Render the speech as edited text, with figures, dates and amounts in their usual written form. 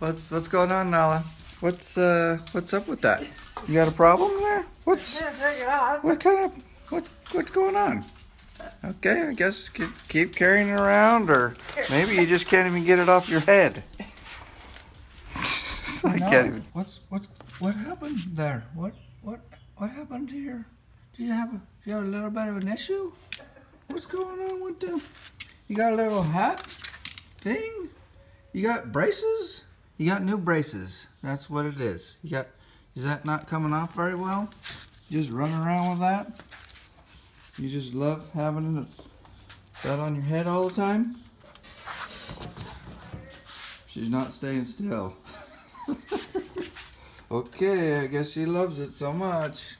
What's going on, Nala? What's up with that? You got a problem there? What's going on? Okay, I guess keep carrying it around, or maybe you just can't even get it off your head. I can't even. What happened there? What happened here? Do you have a little bit of an issue? What's going on with them? You got a little hat thing? You got braces? You got new braces. That's what it is. You got. Is that not coming off very well? Just run around with that. You just love having that on your head all the time. She's not staying still. Okay, I guess she loves it so much.